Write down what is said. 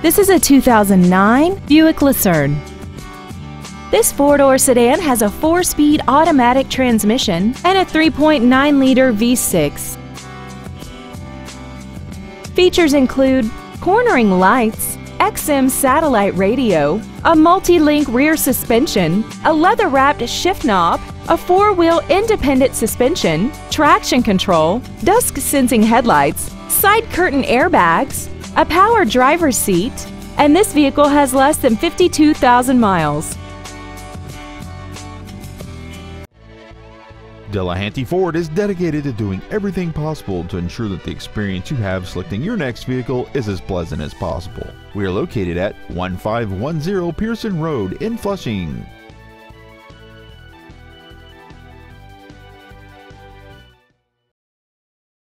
This is a 2009 Buick Lucerne. This four-door sedan has a 4-speed automatic transmission and a 3.9-liter V6. Features include cornering lights, XM satellite radio, a multi-link rear suspension, a leather-wrapped shift knob, a 4-wheel independent suspension, traction control, dusk-sensing headlights, side curtain airbags, a power driver's seat, and this vehicle has less than 52,000 miles. Delehanty Ford is dedicated to doing everything possible to ensure that the experience you have selecting your next vehicle is as pleasant as possible. We are located at 1510 Pearson Road in Flushing.